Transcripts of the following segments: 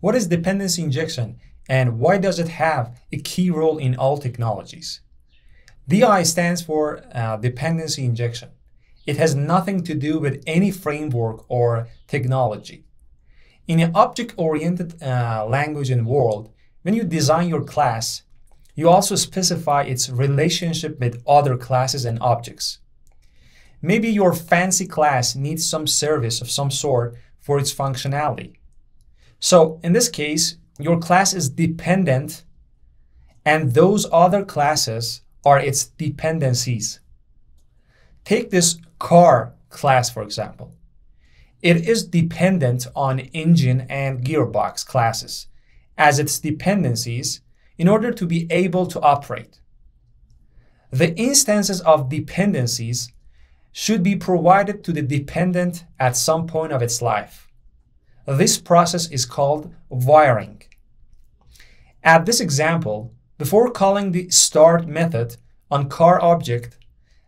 What is dependency injection and why does it have a key role in all technologies? DI stands for dependency injection. It has nothing to do with any framework or technology. In an object-oriented language and world, when you design your class, you also specify its relationship with other classes and objects. Maybe your fancy class needs some service of some sort for its functionality. So in this case, your class is dependent and those other classes are its dependencies. Take this car class, for example. It is dependent on engine and gearbox classes as its dependencies in order to be able to operate. The instances of dependencies should be provided to the dependent at some point of its life. This process is called wiring. At this example, before calling the start method on car object,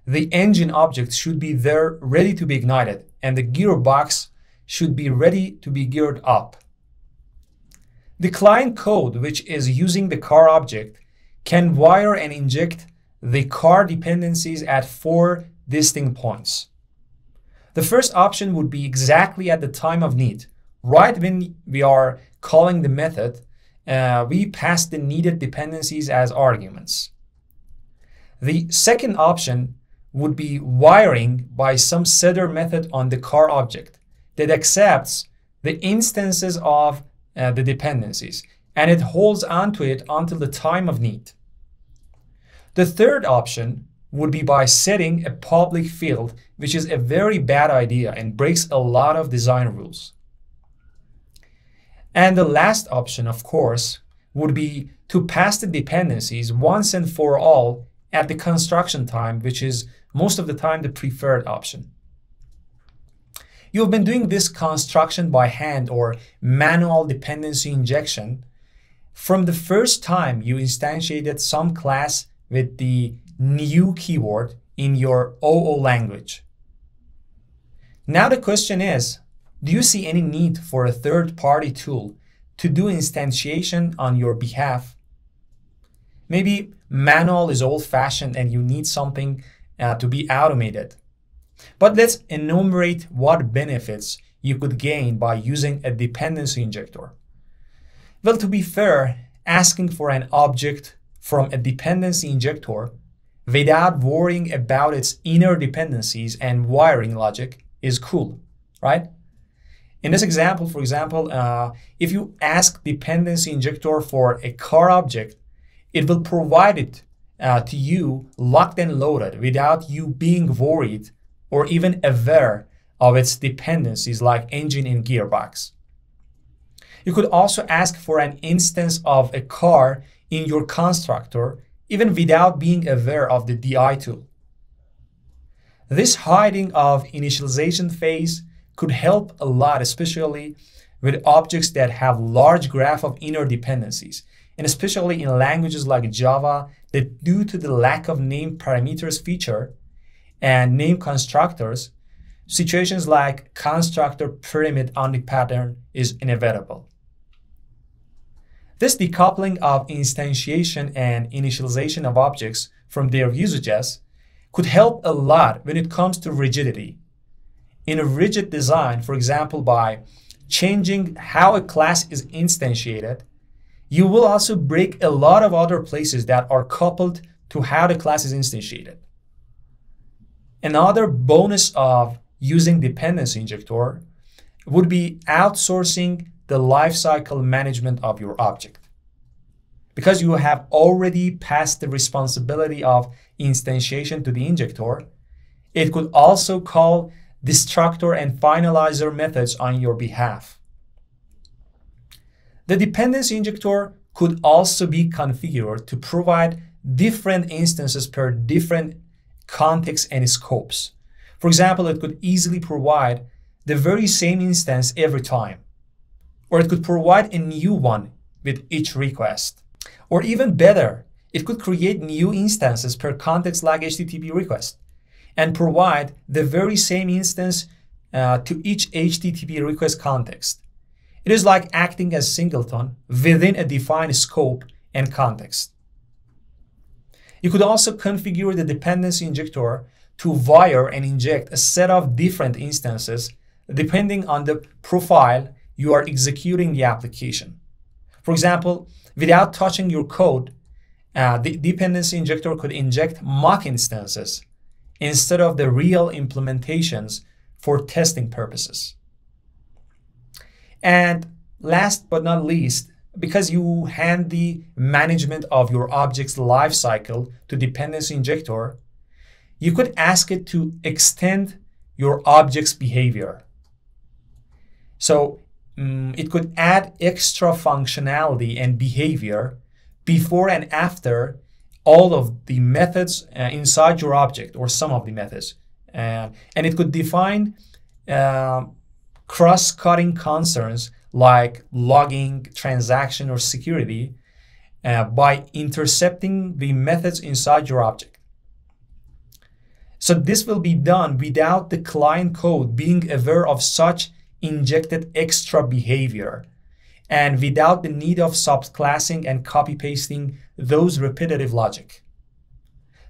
the engine object should be there ready to be ignited, and the gearbox should be ready to be geared up. The client code, which is using the car object, can wire and inject the car dependencies at 4 distinct points. The first option would be exactly at the time of need. Right when we are calling the method, we pass the needed dependencies as arguments. The second option would be wiring by some setter method on the car object that accepts the instances of the dependencies and it holds onto it until the time of need. The third option would be by setting a public field, which is a very bad idea and breaks a lot of design rules. And the last option, of course, would be to pass the dependencies once and for all at the construction time, which is most of the time the preferred option. You've been doing this construction by hand or manual dependency injection from the first time you instantiated some class with the new keyword in your OO language. Now the question is, do you see any need for a third-party tool to do instantiation on your behalf? Maybe manual is old-fashioned and you need something to be automated. But let's enumerate what benefits you could gain by using a dependency injector. Well, to be fair, asking for an object from a dependency injector without worrying about its inner dependencies and wiring logic is cool, right? In this example, for example, if you ask dependency injector for a car object, it will provide it to you locked and loaded without you being worried or even aware of its dependencies like engine and gearbox. You could also ask for an instance of a car in your constructor even without being aware of the DI tool. This hiding of initialization phase could help a lot, especially with objects that have large graph of inner dependencies, and especially in languages like Java that, due to the lack of name parameters feature and name constructors, situations like constructor pyramid on the pattern is inevitable. This decoupling of instantiation and initialization of objects from their usages could help a lot when it comes to rigidity. In a rigid design, for example, by changing how a class is instantiated, you will also break a lot of other places that are coupled to how the class is instantiated. Another bonus of using dependency injector would be outsourcing the lifecycle management of your object, because you have already passed the responsibility of instantiation to the injector. It could also call destructor and finalizer methods on your behalf. The dependency injector could also be configured to provide different instances per different contexts and scopes. For example, it could easily provide the very same instance every time, or it could provide a new one with each request. Or even better, it could create new instances per context like HTTP request, and provide the very same instance to each HTTP request context. It is like acting as singleton within a defined scope and context. You could also configure the dependency injector to wire and inject a set of different instances depending on the profile you are executing the application. For example, without touching your code, the dependency injector could inject mock instances instead of the real implementations for testing purposes. And last but not least, because you hand the management of your object's lifecycle to dependency injector, you could ask it to extend your object's behavior. So it could add extra functionality and behavior before and after all of the methods inside your object, or some of the methods. And it could define cross-cutting concerns like logging, transaction, or security by intercepting the methods inside your object. So this will be done without the client code being aware of such injected extra behavior and without the need of subclassing and copy-pasting those repetitive logic.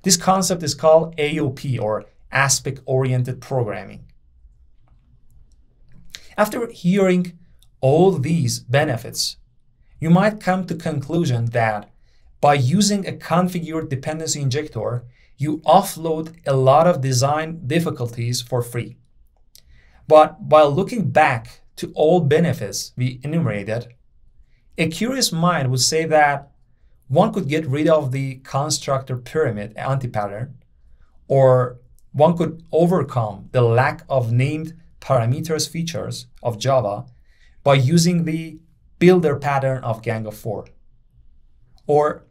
This concept is called AOP, or Aspect-Oriented Programming. After hearing all these benefits, you might come to the conclusion that by using a configured dependency injector, you offload a lot of design difficulties for free. But while looking back to all benefits we enumerated, a curious mind would say that one could get rid of the constructor pyramid anti-pattern, or one could overcome the lack of named parameters features of Java by using the builder pattern of Gang of Four. Or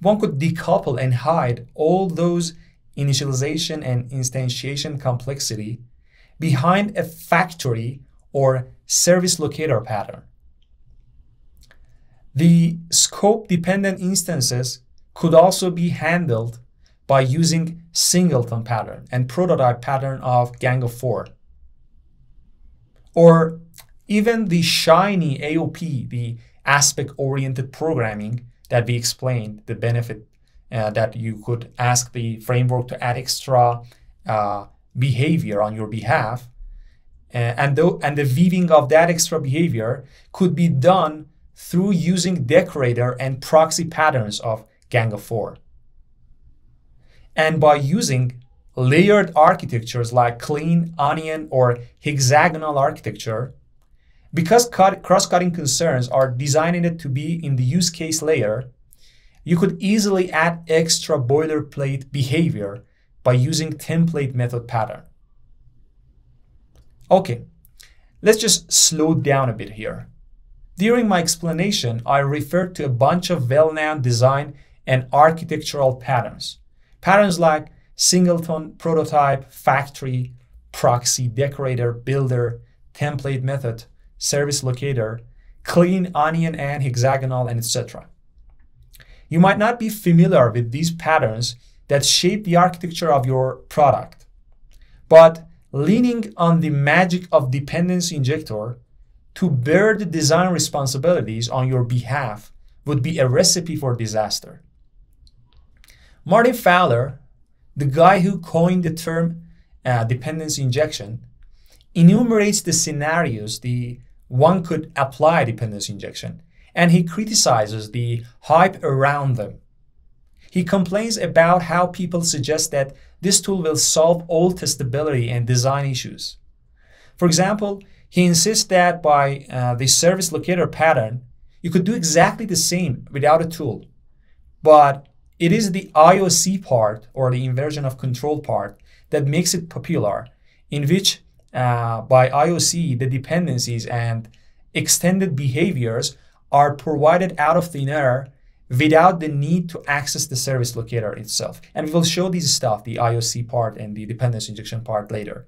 one could decouple and hide all those initialization and instantiation complexity behind a factory or service locator pattern. The scope-dependent instances could also be handled by using singleton pattern and prototype pattern of Gang of Four. Or even the shiny AOP, the aspect-oriented programming that we explained, the benefit that you could ask the framework to add extra behavior on your behalf, and the weaving of that extra behavior could be done through using decorator and proxy patterns of Gang of Four. And by using layered architectures like clean, onion, or hexagonal architecture, because cross-cutting concerns are designed to be in the use case layer, you could easily add extra boilerplate behavior by using template method pattern. Okay, let's just slow down a bit here. During my explanation, I referred to a bunch of well-known design and architectural patterns. Patterns like singleton, prototype, factory, proxy, decorator, builder, template method, service locator, clean, onion, and hexagonal, and etc. You might not be familiar with these patterns that shape the architecture of your product, but leaning on the magic of dependency injector to bear the design responsibilities on your behalf would be a recipe for disaster. Martin Fowler, the guy who coined the term dependency injection, enumerates the scenarios one could apply dependency injection, and he criticizes the hype around them. He complains about how people suggest that this tool will solve all testability and design issues. For example, he insists that by the service locator pattern, you could do exactly the same without a tool, but it is the IOC part, or the inversion of control part, that makes it popular, in which by IOC, the dependencies and extended behaviors are provided out of thin air without the need to access the service locator itself. And we will show these stuff, the IOC part and the dependency injection part, later.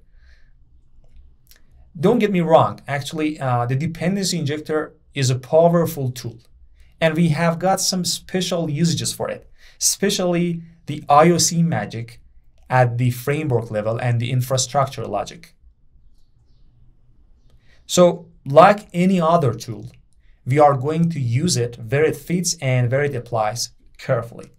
Don't get me wrong. Actually, the dependency injector is a powerful tool, and we have got some special usages for it, especially the IOC magic at the framework level and the infrastructure logic. So like any other tool, we are going to use it where it fits and where it applies carefully.